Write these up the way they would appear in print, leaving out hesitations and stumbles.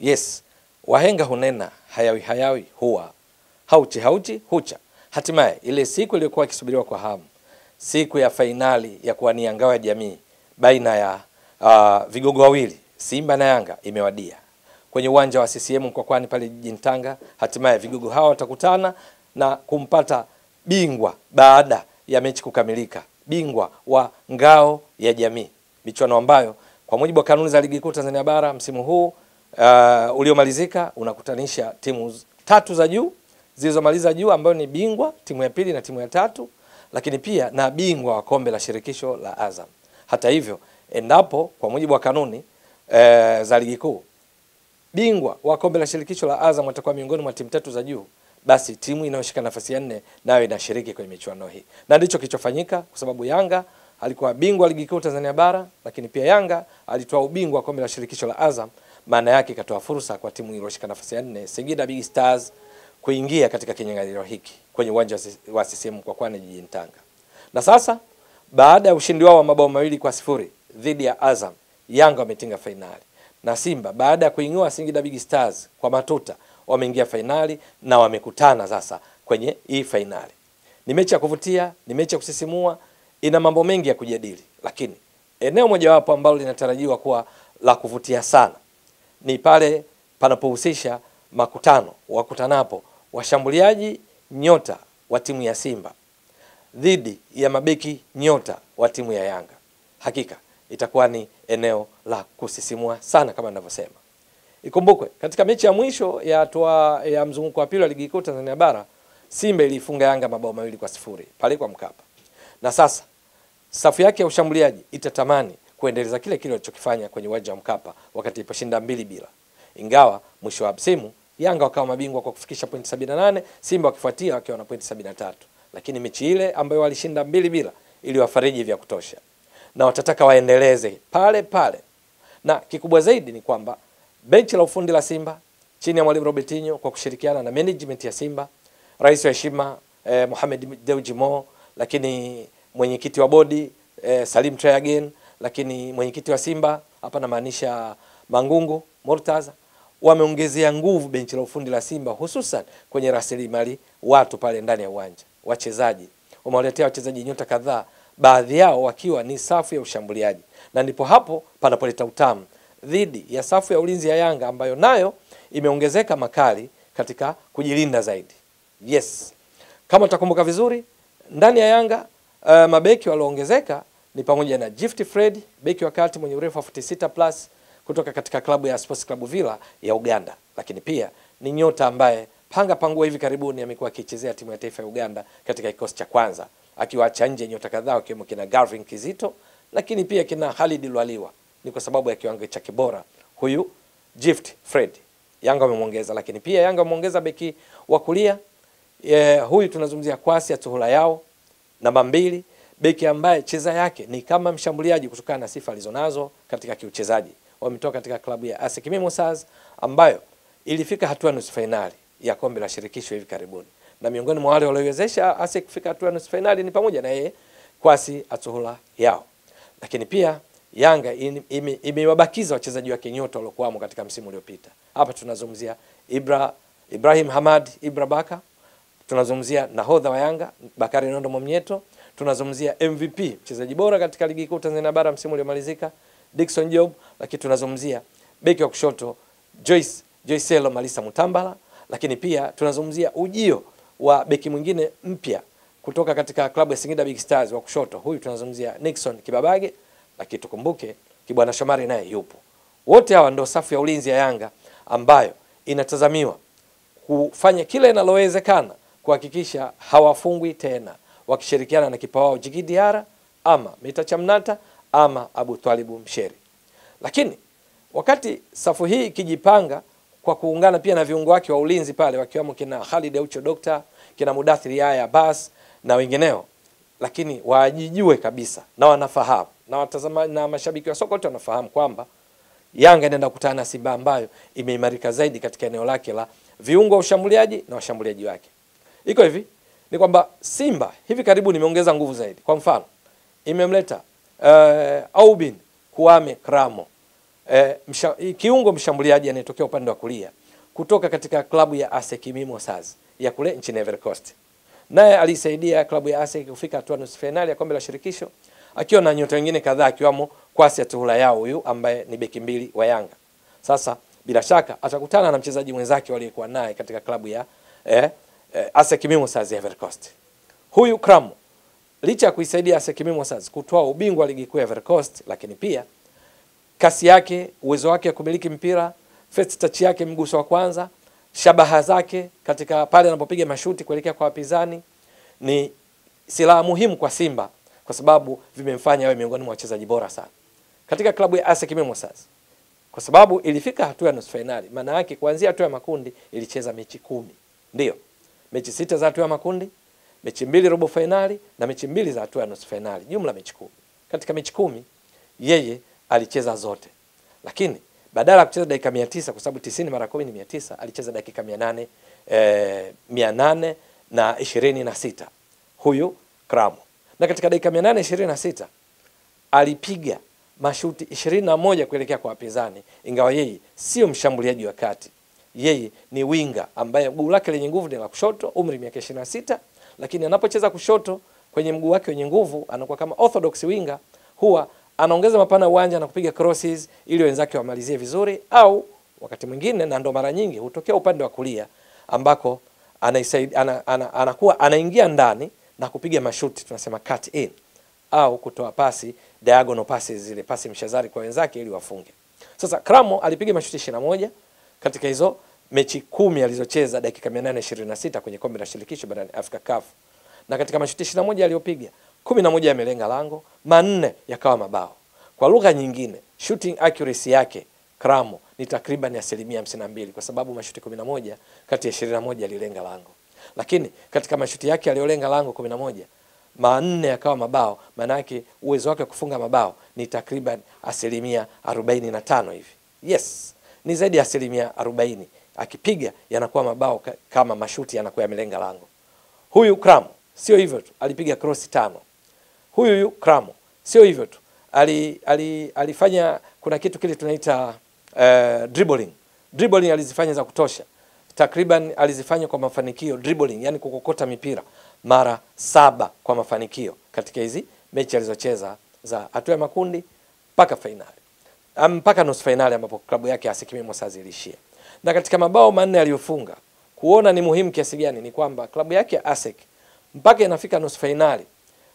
Yes, wahenga hunena hayawi hayawi huwa, hauchi hauchi hucha. Hatimaye ile siku iliyokuwa ikisubiriwa kwa hamu, siku ya fainali ya kuwania ngao ya jamii baina ya vigogo wawili Simba na Yanga imewadia kwenye uwanja wa CCM kwa kwani pale Jinja Tanga. Hatimaye vigogo hawa watakutana na kumpata bingwa baada ya mechi kukamilika, bingwa wa ngao ya jamii, michuano ambayo kwa mujibu wa kanuni za Ligi Kuu Tanzania Bara msimu huu uliomalizika unakutanisha timu tatu za juu zilizomaliza juu, ambayo ni bingwa, timu ya pili na timu ya tatu, lakini pia na bingwa wa kombe la shirikisho la Azam. Hata hivyo, endapo kwa mujibu wa kanuni za Ligi Kuu bingwa wa kombe la shirikisho la Azam atakuwa miongoni mwa timu tatu za juu, basi timu inayoshika nafasi ya 4 nayo inashiriki kwenye michuano hii. Na ndicho kilichofanyika kwa sababu Yanga alikuwa bingwa Ligi Kuu Tanzania Bara, lakini pia Yanga alitoa ubingwa kombe la shirikisho la Azam. Maana yake ikatoa fursa kwa timu iliyoshika nafasi ya 4 Singida Big Stars kuingia katika kinyang'anyiro hiki kwenye uwanja wa CCM kwa kwani Jinja Tanga. Na sasa baada ya ushindi wao wa mabao 2-0 dhidi ya Azam, Yanga wametinga fainali. Na Simba baada ya kuinua Singida Big Stars kwa matuta wameingia fainali na wamekutana sasa kwenye hii fainali. Ni mechi ya kuvutia, ni mechi ya kusisimua, ina mambo mengi ya kujadili, lakini eneo mojawapo ambalo linatarajiwa kuwa la kuvutia sana ni pale panapohusisha makutano, wakutanapo washambuliaji nyota wa timu ya Simba dhidi ya mabeki nyota wa timu ya Yanga. Hakika itakuwa ni eneo la kusisimua sana kama ninavyosema. Ikumbukwe katika mechi ya mwisho ya mzunguko wa pili wa Ligi Kuu Tanzania Bara, Simba ilifunga Yanga mabao 2-0 pale kwa Mkapa. Na sasa safu yake ya ushambuliaji itatamani kuendeleza kile kile alichokifanya kwenye uwanja wa Mkapa wakati iposhinda 2-0. Ingawa mwisho wa msimu Yanga wakawa mabingwa kwa kufikisha pointi 78, Simba wakifuatia wakiwa na pointi 73. Lakini mechi ile ambayo walishinda 2-0 iliwafariji vya kutosha, na watataka waendeleze pale pale. Na kikubwa zaidi ni kwamba benchi la ufundi la Simba chini ya mwalimu Robertinho kwa kushirikiana na management ya Simba, rais wa heshima Mohamed Dewjimo, lakini mwenyekiti wa bodi Salim Treagin, lakini mwenyekiti wa Simba hapa na maanisha Mangungu Murtaza, wameongezea nguvu benchi la ufundi la Simba hususan kwenye rasilimali watu pale ndani ya uwanja. Wachezaji wamewaletea wachezaji nyota kadhaa, baadhi yao wakiwa ni safu ya ushambuliaji, na ndipo hapo panapoleta utamu dhidi ya safu ya ulinzi ya Yanga ambayo nayo imeongezeka makali katika kujilinda zaidi. Yes, kama utakumbuka vizuri ndani ya Yanga mabeki walioongezeka ni pamoja na Gift Fred, beki wa kati mwenye urefu wa 46+ kutoka katika klabu ya Sports Club Villa ya Uganda, lakini pia ni nyota ambaye panga pangua hivi karibuni amekuwa akichezea timu ya taifa ya Uganda katika kikosi cha kwanza, akiwaacha nje nyota kadhaa wakiwemo kina Garvin Kizito, lakini pia kina Khalid Lwaliwa. Ni kwa sababu ya kiwango chake bora huyu Gift Fred Yanga wamemwongeza, lakini pia Yanga wameongeza beki wa kulia huyu tunazungumzia Kwasi Atuhula Yao namba 2, beki ambaye cheza yake ni kama mshambuliaji kutokana na sifa alizonazo katika kiuchezaji. Wametoka katika klabu ya ASEC Mimosas ambayo ilifika hatua nusu finali ya kombe la shirikisho hivi karibuni, na miongoni mwa wale waliowezesha ASEC kufika hatua nusu finali ni pamoja na yeye Kwasi Atuhula Yao. Lakini pia Yanga imewabakiza wachezaji wake nyota waliokuwamo katika msimu uliopita. Hapa tunazungumzia Ibra Ibrahim Hamad, Ibra Baka, tunazungumzia nahodha wa Yanga Bakari Nondo Mnyeto, tunazungumzia MVP mchezaji bora katika Ligi Kuu Tanzania Bara msimu uliomalizika Dickson Job, lakini tunazungumzia beki wa kushoto Joyce Elo Malisa Mutambala, lakini pia tunazungumzia ujio wa beki mwingine mpya kutoka katika klabu ya Singida Big Stars wa kushoto, huyu tunazungumzia Dickson Kibabage, lakini tukumbuke Kibwana Shomari naye yupo. Wote hawa ndio safu ya ulinzi ya Yanga ambayo inatazamiwa kufanya kile inalowezekana kuhakikisha hawafungwi tena, wakishirikiana na kipa wao Djigui Diarra ama Metacha Mnata ama Abu Twalibu Msheri. Lakini wakati safu hii ikijipanga kwa kuungana pia na viungo wake wa ulinzi pale wakiwamo kina Khalid Aucho Doctor, kina Mudathiri Yaya Bas na wengineo, lakini wajijue kabisa na wanafahamu na watazamaji na mashabiki wa soka wote wanafahamu kwamba Yanga inaenda kukutana na Simba ambayo imeimarika zaidi katika eneo lake la viungo wa ushambuliaji na washambuliaji wake. Iko hivi ni kwamba Simba hivi karibu nimeongeza nguvu zaidi. Kwa mfano imemleta Aubin Kwame Kramo, kiungo mshambuliaji anayetokea upande wa kulia kutoka katika klabu ya ASEC Mimosas ya kule nchini Evercoast. Naye alisaidia klabu ya ASEC kufika hatua nusu finali ya kombe la shirikisho akiwa na nyota wengine kadhaa akiwamo Kwasi Atuhula Yao huyu ambaye ni beki mbili wa Yanga. Sasa bila shaka atakutana na mchezaji mwenzake aliyekuwa naye katika klabu ya ASEC Mimosas ya Evercoast. Huyu Kramo licha ya kuisaidia ASEC Mimosas kutoa ubingwa ligi kuu ya Evercoast, lakini pia kasi yake, uwezo wake ya kumiliki mpira, first touch yake, mguso wa kwanza, shabaha zake katika pale anapopiga mashuti kuelekea kwa wapinzani ni silaha muhimu kwa Simba kwa sababu vimemfanya awe miongoni mwa wachezaji bora sana katika klabu ya ASEC Mimosas. Kwa sababu ilifika hatua ya nusu finali, maana yake kuanzia hatua ya makundi ilicheza mechi 10. Ndio. Mechi 6 za hatua ya makundi, mechi 2 robo finali na mechi 2 za hatua ya nusu finali, jumla mechi 10. Katika mechi 10 yeye alicheza zote. Lakini badala ya kucheza dakika 900 kwa sababu 90 mara 10 ni 900, alicheza dakika 826 huyu Kramo. Na katika dakika 826 alipiga mashuti 21 kuelekea kwa wapinzani, ingawa yeye sio mshambuliaji wa kati. Yeye ni winga ambaye mguu lake lenye nguvu ni la kushoto, umri miaka 26, lakini anapocheza kushoto kwenye mguu wake wenye nguvu anakuwa kama orthodox winga, huwa anaongeza mapana uwanja na kupiga crosses ili wenzake wamalizie vizuri, au wakati mwingine na ndo mara nyingi hutokea upande wa kulia ambako anakuwa anaingia ndani na kupiga mashuti tunasema cut in au kutoa pasi diagonal passes, zile pasi mshazari kwa wenzake ili wafunge. Sasa Kramo alipiga mashuti 21 katika hizo mechi 10 alizocheza dakika 826 kwenye kombe la shirikisho barani Afrika CAF. Na katika mashuti 21 aliyopiga 11 yamelenga lango, 4 yakawa mabao. Kwa lugha nyingine, shooting accuracy yake Kramo ni takriban 52% kwa sababu mashuti 11 kati ya 21 yalilenga lango. Lakini katika mashuti yake aliyolenga lango 11, 4 yakawa mabao, maana yake uwezo wake kufunga mabao ni takriban 45% hivi. Yes, ni zaidi ya 40%. Akipiga yanakuwa mabao kama mashuti yanakuwa yamelenga lango. Huyu Kramo sio hivyo tu, alipiga cross 5. Huyu Kramo sio hivyo tu, alifanya kuna kitu kile tunaita dribbling. Dribbling alizifanya za kutosha. Takriban alizifanya kwa mafanikio dribbling, yani kukokota mipira mara 7 kwa mafanikio katika hizi mechi alizocheza za hatua ya makundi mpaka finali. Mpaka nusu finali ambapo klabu yake ASEC Mimosas ilishia. Na katika mabao 4 aliyofunga, kuona ni muhimu kiasi gani ni kwamba klabu yake ya ASEC mpaka inafika nusu finali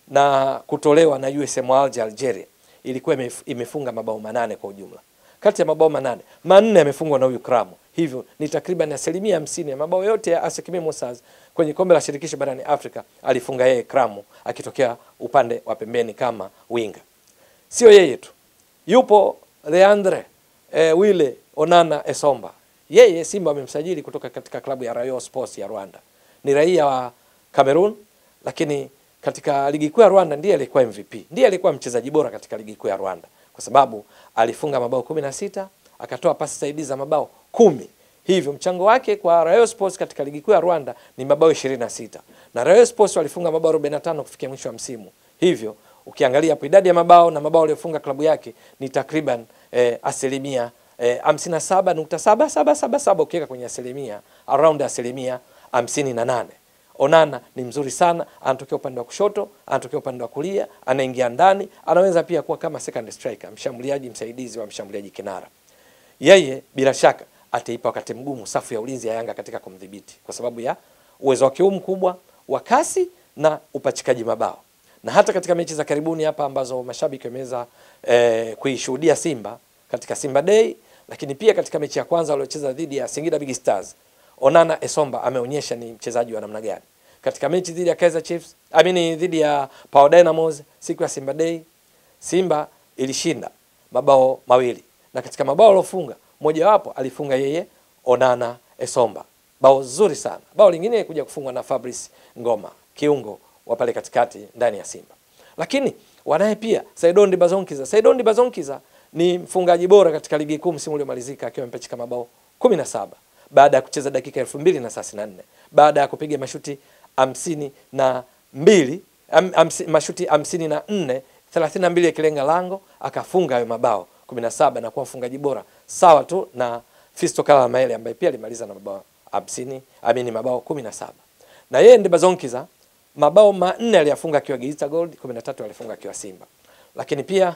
na kutolewa na USM Algeria ilikuwa imefunga mabao 8 kwa ujumla. Kati ya mabao 8, 4 yamefungwa na huyu Kramo. Hivyo ni takriban 50% ya mabao yote ya ASEC Mimosas kwenye kombe la shirikisho barani Afrika alifunga yeye Kramo akitokea upande wa pembeni kama winga. Sio yeye tu, yupo Leandre Wile Onana Esomba. Yeye Simba amemsajili kutoka katika klabu ya Rayon Sports ya Rwanda. Ni raia wa Cameroon, lakini katika ligi kuu ya Rwanda ndiye alikuwa MVP. Ndiye alikuwa mchezaji bora katika ligi kuu ya Rwanda kwa sababu alifunga mabao 16, akatoa pasi saidizi za mabao 10. Hivyo mchango wake kwa Rayon Sports katika ligi kuu ya Rwanda ni mabao 26. Na Rayon Sports walifunga mabao 45 kufikia mwisho wa msimu. Hivyo ukiangalia hapo idadi ya mabao na mabao aliyofunga klabu yake ni takriban 57.777 ukiweka kwenye asilimia around 58%. Onana ni mzuri sana, anatokea upande wa kushoto, anatokea upande wa kulia, anaingia ndani, anaweza pia kuwa kama second striker, mshambuliaji msaidizi wa mshambuliaji kinara. Yeye bila shaka ataipa wakati mgumu safu ya ulinzi ya Yanga katika kumdhibiti kwa sababu ya uwezo wake mkubwa wa kasi na upachikaji mabao. Na hata katika mechi za karibuni hapa ambazo mashabiki wameweza kuishuhudia Simba katika Simba Day, lakini pia katika mechi ya kwanza waliocheza dhidi ya Singida Big Stars, Onana Esomba ameonyesha ni mchezaji wa namna gani. Katika mechi dhidi ya Kaizer Chiefs, dhidi ya Power Dynamos siku ya Simba Day, Simba ilishinda mabao 2. Na katika mabao alofunga, moja wapo alifunga yeye Onana Esomba. Bao zuri sana. Bao lingine kuja kufungwa na Fabrice Ngoma, kiungo wa pale katikati ndani ya Simba. Lakini wanaye pia Saidi Ntibazonkiza. Saidi Ntibazonkiza ni mfungaji bora katika ligi kuu msimu uliomalizika akiwa amepachika mabao 17. Baada ya kucheza dakika 2034, baada ya kupiga mashuti 52 yakilenga lango, akafunga hayo mabao 17 na kuwa mfungaji bora, sawa tu na Fisto Kala Maele ambaye pia alimaliza na mabao 50, amini mabao 17. Na yeye Ntibazonkiza mabao 4 aliyafunga akiwa Geita Gold, 13 alifunga akiwa Simba. Lakini pia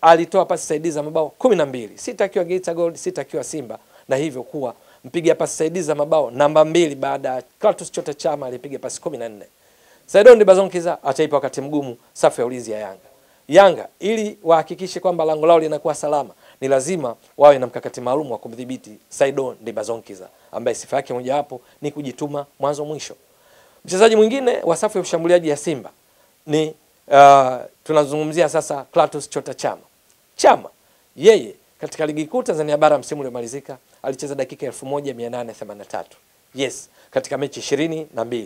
alitoa pasi saidizi za mabao 12, 6 akiwa Geita Gold, 6 akiwa Simba, na hivyo kuwa mpiga pasi saidizi za mabao namba 2 baada ya Clatous Chota Chama alipiga pasi 14. Saidi Ntibazonkiza ataipa wakati mgumu safu ya ulinzi ya Yanga. Yanga ili wahakikishe kwamba lango lao linakuwa salama, ni lazima wawe na mkakati maalum wa kumdhibiti Saidi Ntibazonkiza ambaye sifa yake mojawapo ni kujituma mwanzo mwisho. Mchezaji mwingine wa safu ya ushambuliaji ya Simba ni tunazungumzia sasa Clatous Chota Chama. Chama yeye katika ligi kuu Tanzania bara msimu uliomalizika alicheza dakika 1883. Yes, katika mechi 22.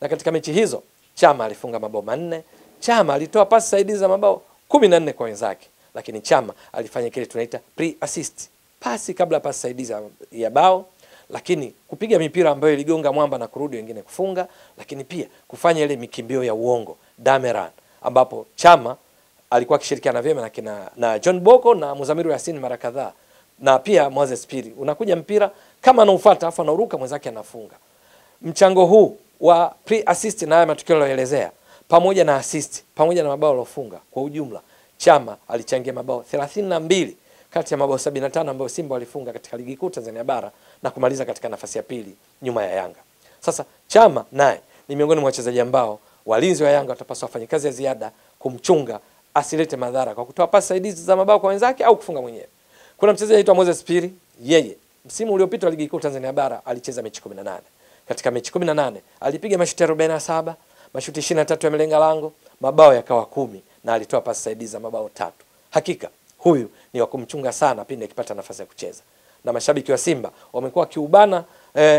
Na katika mechi hizo Chama alifunga mabao 4. Chama alitoa pasi saidizi za mabao 14 kwa wenzake, lakini Chama alifanya kile tunaita pre-assist, pasi kabla pasi saidizi ya bao, lakini kupiga mipira ambayo iligonga mwamba na kurudi wengine kufunga, lakini pia kufanya ile mikimbio ya uongo dameran, ambapo Chama alikuwa akishirikiana vyema na John Boko na Muzamiru Yasin mara kadhaa, na pia Moses Phiri. Unakuja mpira kama anaufuata afa na uruka mwenzake anafunga. Mchango huu wa pre-assist na haya matukio niliyoelezea pamoja na assist, pamoja na mabao alofunga, kwa ujumla Chama alichangia mabao 32 kati ya mabao 75 ambayo Simba walifunga katika ligi kuu Tanzania bara na kumaliza katika nafasi ya pili nyuma ya Yanga. Sasa Chama naye ni miongoni mwa wachezaji ambao walinzi wa Yanga watapaswa kufanya kazi ya ziada kumchunga asilete madhara kwa kutoa pasi saidizi za mabao kwa wenzake au kufunga mwenyewe. Kuna mchezaji anaitwa Moses Phiri, yeye msimu uliopita wa ligi kuu Tanzania bara alicheza mechi 18. Katika mechi 18 alipiga mashuti 47, mashuti 23 yamelenga lango, mabao yakawa 10 na alitoa pasi saidizi za mabao 3. Hakika huyu ni wa kumchunga sana pindi akipata nafasi ya kucheza. Na mashabiki wa Simba wamekuwa kiubana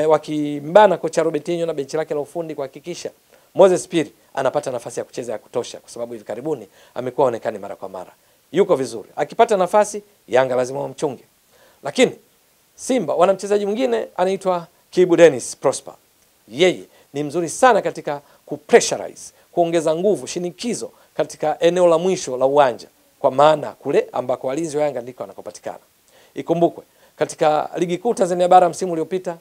wakimbana kocha Robertinho na benchi lake la ufundi kuhakikisha Moses Phiri anapata nafasi ya kucheza ya kutosha, kwa sababu hivi karibuni amekuwa onekani mara kwa mara. Yuko vizuri. Akipata nafasi Yanga lazima wamchunge. Lakini Simba wana mchezaji mwingine anaitwa Kibu Dennis Prosper. Yeye ni mzuri sana katika kupressurize, kuongeza nguvu, shinikizo katika eneo la mwisho la uwanja, kwa maana kule ambako walinzi wa Yanga ndiko wanakopatikana. Ikumbukwe katika ligi kuu Tanzania bara msimu uliopita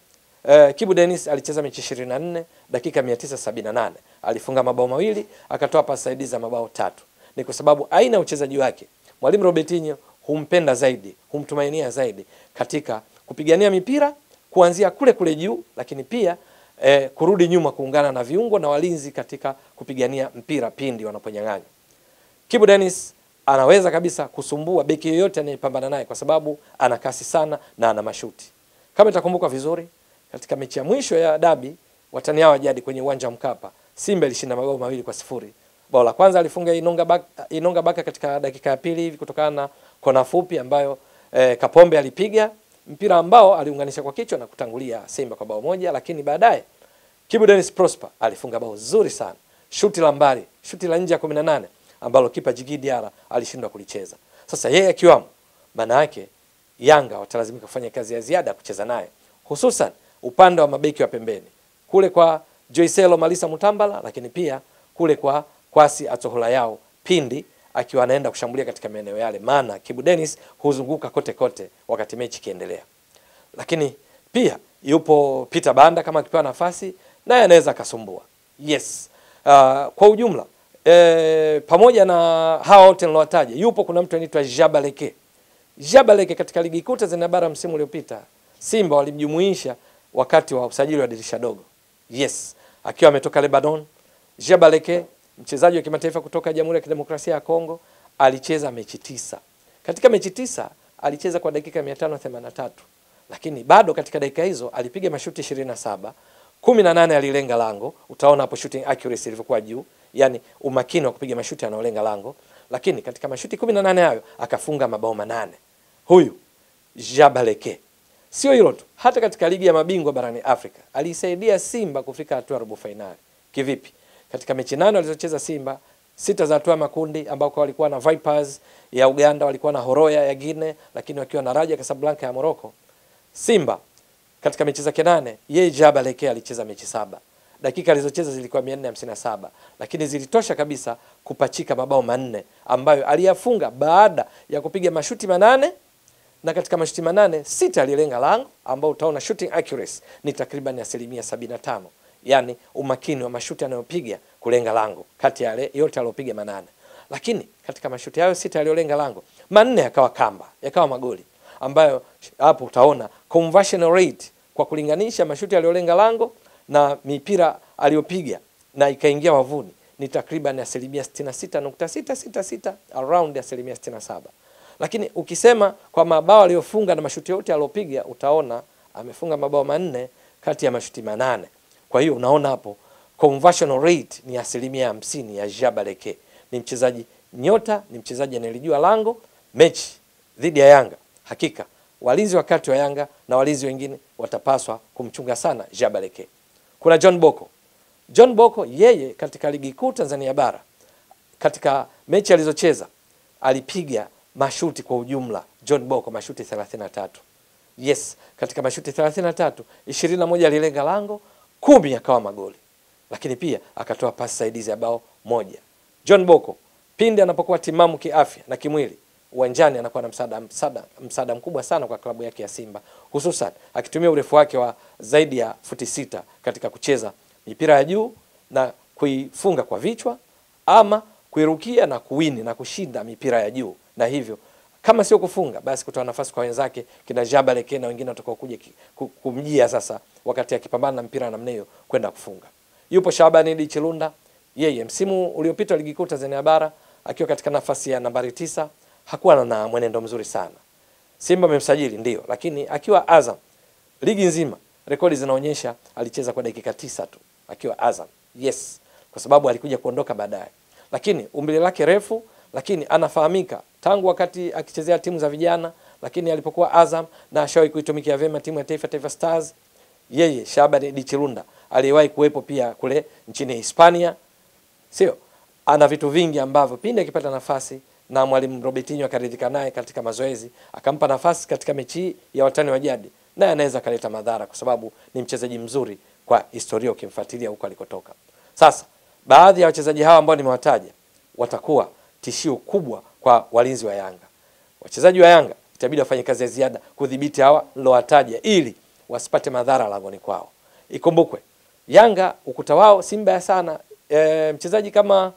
Kibu Dennis alicheza mechi 24, dakika 978 alifunga mabao 2, akatoa pasi saidizi za mabao 3. Ni kwa sababu aina uchezaji wake mwalimu Robertinho humpenda zaidi, humtumainia zaidi katika kupigania mipira kuanzia kule kule juu, lakini pia kurudi nyuma kuungana na viungo na walinzi katika kupigania mpira pindi wanaponyang'anya. Kibu Dennis anaweza kabisa kusumbua beki yoyote anayepambana naye, kwa sababu ana kasi sana na ana mashuti. Kama itakumbuka vizuri, katika mechi ya mwisho ya dabi watani hao jadi kwenye uwanja Mkapa, Simba ilishinda mabao 2-0. Bao la kwanza alifunga Inonga Baka katika dakika ya pili hivi, kutokana na kona fupi ambayo Kapombe alipiga, mpira ambao aliunganisha kwa kichwa na kutangulia Simba kwa bao 1, lakini baadaye Kibu Dennis Prosper alifunga bao zuri sana, shuti la mbali, shuti la nje ya 18 ambalo kipa Djigui Diarra alishindwa kulicheza. Sasa yeye akiwamo, maana yake Yanga watalazimika kufanya kazi ya ziada kucheza naye, hususan upande wa mabeki wa pembeni kule kwa Joyce Elo Malisa Mutambala, lakini pia kule kwa Kwasi Atuhula Yao pindi akiwa anaenda kushambulia katika maeneo yale, maana Kibu Dennis huzunguka kote kote wakati mechi kiendelea. Lakini pia yupo Peter Banda, kama akipewa nafasi naye anaweza kasumbua. Yes, kwa ujumla pamoja na hao wote nilowataja, yupo kuna mtu anaitwa Jabaleke. Jabaleke katika ligi kuu Tanzania bara msimu uliopita Simba walimjumuisha wakati wa usajili wa dirisha dogo. Yes, akiwa ametoka Lebanon. Jabaleke mchezaji wa kimataifa kutoka Jamhuri ya Kidemokrasia ya Kongo alicheza mechi 9. Katika mechi 9 alicheza kwa dakika 583, lakini bado katika dakika hizo alipiga mashuti 27, 18 alilenga lango. Utaona hapo shooting accuracy ilivyokuwa juu, yani umakini wa kupiga mashuti yanayolenga lango. Lakini katika mashuti 18 hayo akafunga mabao 8. Huyu Jabaleke. Sio hilo tu, hata katika ligi ya mabingwa barani Afrika alisaidia Simba kufika hatua ya robo finali. Kivipi? Katika mechi 8 alizocheza Simba, 6 za hatua makundi ambako walikuwa na Vipers ya Uganda, walikuwa na Horoya ya Guinea, lakini wakiwa na Raja Casablanca ya Morocco. Simba katika mechi zake 8, yeye Jabaleke alicheza mechi 7. dakika alizocheza zilikuwa 457, lakini zilitosha kabisa kupachika mabao manne ambayo aliyafunga baada ya kupiga mashuti 8, na katika mashuti 8 6 alilenga lango, ambao utaona shooting accuracy ni takriban 75%, yani umakini wa mashuti anayopiga kulenga lango kati yale yote aliyopiga 8. Lakini katika mashuti hayo 6 aliyolenga lango, 4 yakawa kamba, yakawa magoli, ambayo hapo utaona conversion rate kwa kulinganisha mashuti aliyolenga lango na mipira aliyopiga na ikaingia wavuni ni takriban 66.666, around 67%. Lakini ukisema kwa mabao aliyofunga na mashuti yote aliyopiga, utaona amefunga mabao 4 kati ya mashuti 8. Kwa hiyo unaona hapo conversion rate ni 50% ya Jabaleke. Ni mchezaji nyota, ni mchezaji anelijua lango. Mechi dhidi ya Yanga, hakika walinzi wakati wa Yanga na walinzi wengine watapaswa kumchunga sana Jabaleke. Kuna John Boko. John Boko yeye katika ligi kuu Tanzania bara, katika mechi alizocheza alipiga mashuti kwa ujumla John Boko mashuti 33. Yes, katika mashuti 33, 21 alilenga lango, 10 yakawa magoli. Lakini pia akatoa pasi saidizi ya bao 1. John Boko pindi anapokuwa timamu kiafya na kimwili uwanjani anakuwa na msaada mkubwa sana kwa klabu yake ya Simba, hususan akitumia urefu wake wa zaidi ya futi 6 katika kucheza mipira ya juu na kuifunga kwa vichwa ama kuirukia na kuwini na kushinda mipira ya juu, na hivyo kama sio kufunga basi kutoa nafasi kwa wenzake kina Jabaleke na wengine watakaokuja kumjia sasa wakati akipambana na mpira namna hiyo kwenda kufunga. Yupo Shabani Dichilunda, yeye msimu uliopita ligi kuu Tanzania bara akiwa katika nafasi ya nambari 9 hakuwa na mwenendo mzuri sana. Simba amemsajili ndio, lakini akiwa Azam ligi nzima rekodi zinaonyesha alicheza kwa dakika 9 tu akiwa Azam. Yes, kwa sababu alikuja kuondoka baadaye. Lakini umbile lake refu, lakini anafahamika tangu wakati akichezea timu za vijana, lakini alipokuwa Azam na ashawahi kuitumikia vema timu ya taifa, Taifa Stars. Yeye Shabani Dichirunda aliwahi kuwepo pia kule nchini Hispania. Sio, ana vitu vingi ambavyo pindi akipata nafasi na mwalimu Robertinho akaridhika naye katika mazoezi, akampa nafasi katika mechi ya watani wa jadi, naye anaweza kaleta madhara kwa sababu ni mchezaji mzuri kwa historia ukimfuatilia huko alikotoka. Sasa baadhi ya wachezaji hawa ambao nimewataja watakuwa tishio kubwa kwa walinzi wa Yanga. Wachezaji wa Yanga itabidi wafanye kazi ya ziada kudhibiti hawa nilowataja ili wasipate madhara langoni kwao. Ikumbukwe Yanga ukuta wao si mbaya sana. Mchezaji kama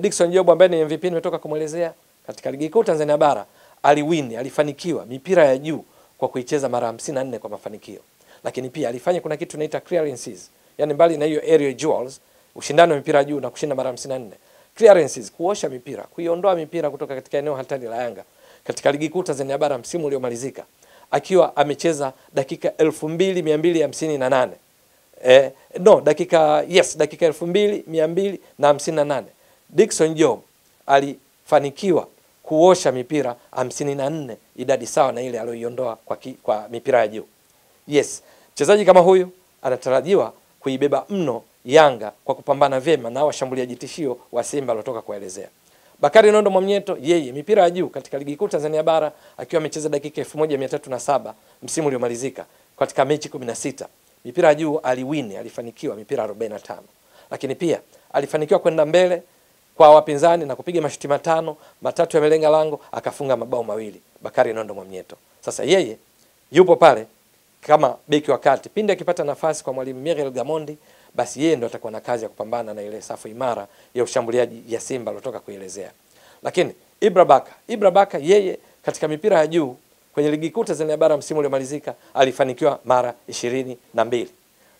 Dickson Job ambaye ni MVP nimetoka kumuelezea katika ligi kuu Tanzania bara, alifanikiwa mipira ya juu kwa kuicheza mara 54 kwa mafanikio. Lakini pia alifanya kuna kitu naita clearances, yani mbali na hiyo aerial duels, ushindano wa mipira juu na kushinda mara 54. Clearances, kuosha mipira, kuiondoa mipira kutoka katika eneo hatari la Yanga katika ligi kuu Tanzania bara msimu uliomalizika akiwa amecheza dakika 2258. Dakika 2258 Dickson Job alifanikiwa kuosha mipira 54, idadi sawa na ile aliyoiondoa kwa mipira ya juu. Yes, mchezaji kama huyu anatarajiwa kuibeba mno Yanga kwa kupambana vyema na washambuliaji tishio wa Simba waliotoka kuelezea. Bakari Nondo Mnyeto, yeye mipira ya juu katika ligi kuu Tanzania bara akiwa amecheza dakika 1307 msimu uliomalizika katika mechi 16. Mipira ya juu alifanikiwa mipira 45. Lakini pia alifanikiwa kwenda mbele kwa wapinzani na kupiga mashuti 5, 3 yamelenga lango, akafunga mabao 2 Bakari Nondo Mnyeto. Sasa yeye yupo pale kama beki wa kati, pindi akipata nafasi kwa mwalimu Miguel Gamondi, basi yeye ndo atakuwa na kazi ya kupambana na ile safu imara ya ushambuliaji ya Simba lotoka kuelezea. Lakini Ibra Baka yeye katika mipira ya juu kwenye ligi kuu Tanzania bara msimu uliomalizika alifanikiwa mara 22.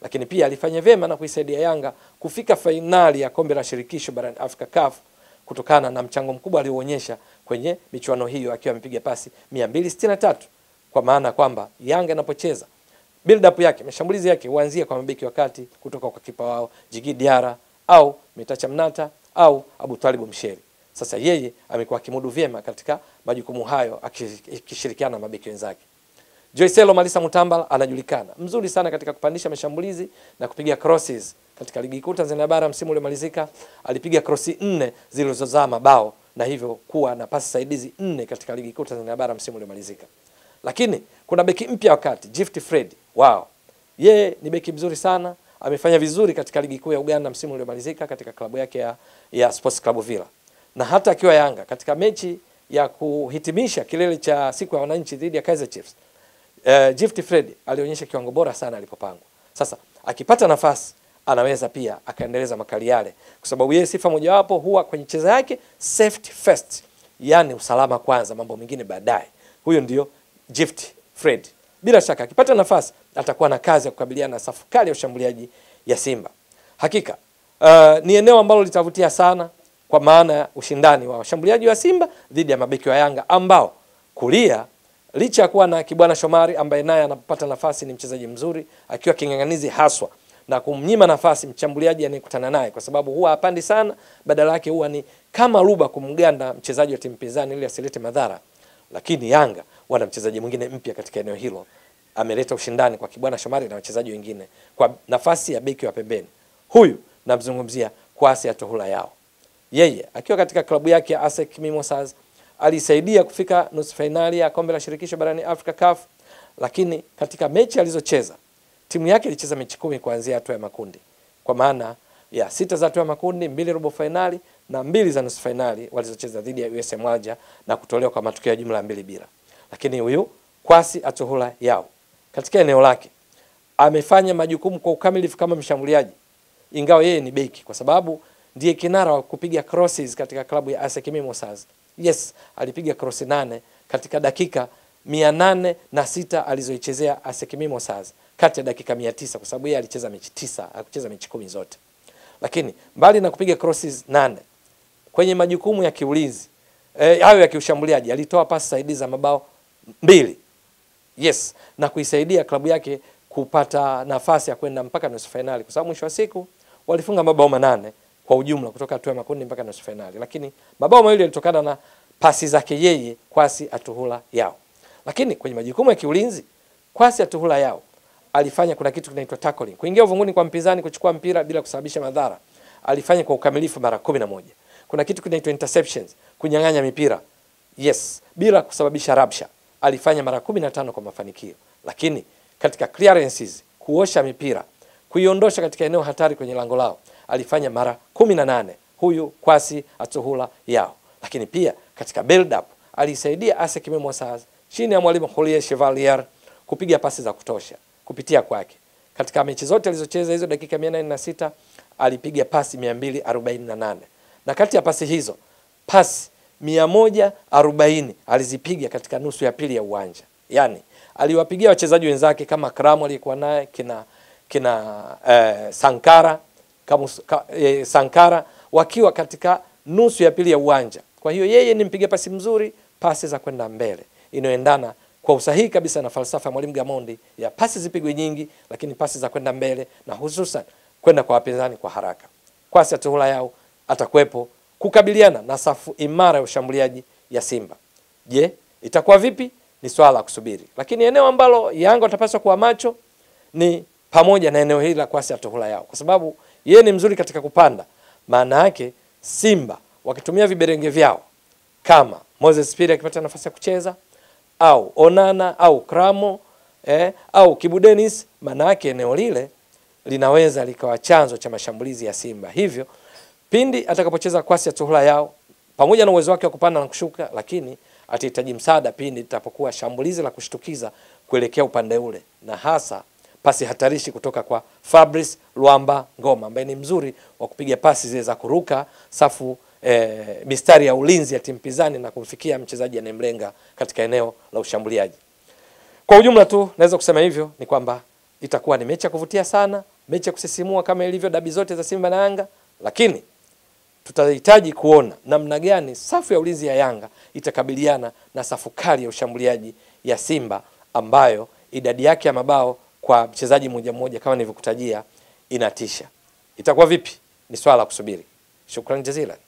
Lakini pia alifanya vyema na kuisaidia Yanga kufika fainali ya kombe la shirikisho barani Afrika CAF kutokana na mchango mkubwa aliyoonyesha kwenye michuano hiyo akiwa amepiga pasi 263, kwa maana kwamba Yanga anapocheza build up yake, mashambulizi yake huanzia kwa mabeki wa kati kutoka kwa kipa wao Djigui Diarra au Metacha Mnata au Abu Talibu Msheri. Sasa yeye amekuwa akimudu vyema katika majukumu hayo akishirikiana na mabeki wenzake. Joyce Elo Malisa Mutambala anajulikana mzuri sana katika kupandisha mashambulizi na kupiga crosses. Katika ligi kuu Tanzania bara msimu uliomalizika alipiga crossi 4 zilizozaa mabao na hivyo kuwa na pasi saidizi 4 katika ligi kuu Tanzania bara msimu uliomalizika. Lakini kuna beki mpya wakati Gift Fred. Wow, yeye ni beki mzuri sana amefanya vizuri katika ligi kuu ya Uganda msimu uliomalizika katika klabu yake ya Sports Club Villa. Na hata akiwa Yanga katika mechi ya kuhitimisha kilele cha siku ya wananchi dhidi ya Kaizer Chiefs, Gift Fred alionyesha kiwango bora sana alipopangwa. Sasa akipata nafasi anaweza pia akaendeleza makali yale, kwa sababu yeye sifa mojawapo huwa kwenye cheza yake safety first, yani usalama kwanza, mambo mengine baadaye. Huyo ndio Gift Fred. Bila shaka akipata nafasi atakuwa na kazi ya kukabiliana na safu kali ya ushambuliaji ya Simba. Hakika ni eneo ambalo litavutia sana kwa maana ya ushindani wa washambuliaji wa Simba dhidi ya mabeki wa Yanga, ambao kulia licha ya kuwa na Kibwana Shomari ambaye naye anapata nafasi ni mchezaji mzuri akiwa kinganganizi haswa, na kumnyima nafasi mshambuliaji anayekutana naye, kwa sababu huwa hapandi sana, badala yake huwa ni kama ruba kumganda mchezaji wa timu pinzani ili asilete madhara. Lakini Yanga wana mchezaji mwingine mpya katika eneo hilo, ameleta ushindani kwa Kibwana Shomari na wachezaji wengine kwa nafasi ya beki wa pembeni. Huyu namzungumzia Kwasi Atuhula Yao. Yeye akiwa katika klabu yake ya ASEC Mimosas alisaidia kufika nusu finali ya kombe la shirikisho barani Afrika CAF, lakini katika mechi alizocheza timu yake ilicheza mechi 10 kuanzia hatua ya makundi, kwa maana ya 6 za hatua ya makundi, 2 robo finali na 2 za nusu finali walizocheza dhidi ya USM Alger na kutolewa kwa matokeo ya jumla 2-2. Lakini huyu Kwasi Atuhula Yao katika eneo lake amefanya majukumu kwa ukamilifu kama mshambuliaji, ingawa yeye ni beki, kwa sababu ndiye kinara wa kupiga crosses katika klabu ya ASEC Mimosas. Yes, alipiga cross 8 katika dakika 806 alizoichezea ASEC Mimosas kati ya dakika 900, kwa sababu yeye alicheza mechi 9, hakucheza mechi 10 zote. Lakini mbali na kupiga crosses 8 kwenye majukumu ya kiulinzi hayo ya kiushambuliaji, alitoa pasi saidizi za mabao 2. Yes, na kuisaidia klabu yake kupata nafasi ya kwenda mpaka nusu finali, kwa sababu mwisho wa siku walifunga mabao 8 kwa ujumla kutoka hatua ya makundi mpaka nusu finali. Lakini mabao mawili yalitokana na pasi zake yeye Kwasi Atuhula Yao. Lakini kwenye majukumu ya kiulinzi Kwasi Atuhula Yao alifanya kuna kitu kinaitwa tackling, kuingia uvunguni kwa mpinzani kuchukua mpira bila kusababisha madhara. Alifanya kwa ukamilifu mara 11. Kuna kitu kinaitwa interceptions, kunyang'anya mipira. Yes, bila kusababisha rabsha. Alifanya mara 15 kwa mafanikio. Lakini katika clearances, kuosha mipira, kuiondosha katika eneo hatari kwenye lango lao, alifanya mara 18 huyu Kwasi Atuhula Yao. Lakini pia katika build up alisaidia ASEC Mimosas chini ya mwalimu Julier Chevalier kupiga pasi za kutosha kupitia kwake. Katika mechi zote alizocheza hizo dakika 806 alipiga pasi 248, na kati ya pasi hizo pasi 140 alizipiga katika nusu ya pili ya uwanja. Yani aliwapigia wachezaji wenzake kama Kramo aliyekuwa naye, kina Sankara, Sankara wakiwa katika nusu ya pili ya uwanja. Kwa hiyo yeye ni mpiga pasi mzuri, pasi za kwenda mbele inayoendana kwa usahihi kabisa na falsafa ya mwalimu Gamondi ya pasi zipigwe nyingi lakini pasi za kwenda mbele, na hususan kwenda kwa wapinzani kwa haraka. Kwasi Atuhula Yao atakuepo kukabiliana na safu imara ya ushambuliaji ya Simba. Je, itakuwa vipi? Ni swala kusubiri. Lakini eneo ambalo Yanga atapaswa kuwa macho ni pamoja na eneo hili la Kwasi Atuhula Yao, kwa sababu yeye ni mzuri katika kupanda. Maana yake Simba wakitumia viberenge vyao kama Moses Phiri akipata nafasi ya kucheza, au Onana au Kramo au Kibu Dennis, maana yake eneo lile linaweza likawa chanzo cha mashambulizi ya Simba. Hivyo pindi atakapocheza Kwasi Atuhula Yao, pamoja na uwezo wake wa kupanda na kushuka, lakini atahitaji msaada pindi itapokuwa shambulizi la kushtukiza kuelekea upande ule, na hasa pasi hatarishi kutoka kwa Fabrice Luamba Ngoma ambaye ni mzuri wa kupiga pasi zile za kuruka safu mistari ya ulinzi ya timu pinzani na kumfikia mchezaji anayemlenga katika eneo la ushambuliaji. Kwa ujumla tu naweza kusema hivyo ni kwamba itakuwa ni mechi ya kuvutia sana, mechi ya kusisimua kama ilivyo dabi zote za Simba na Yanga. Lakini tutahitaji kuona namna gani safu ya ulinzi ya Yanga itakabiliana na safu kali ya ushambuliaji ya Simba ambayo idadi yake ya mabao kwa mchezaji mmoja kama nilivyokutajia inatisha. Itakuwa vipi? Ni swala la kusubiri. Shukrani jazila.